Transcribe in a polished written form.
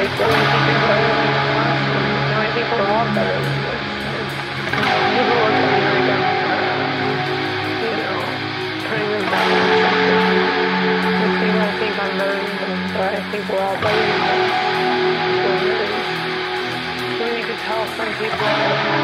I think we're all better than that. So you can tell some people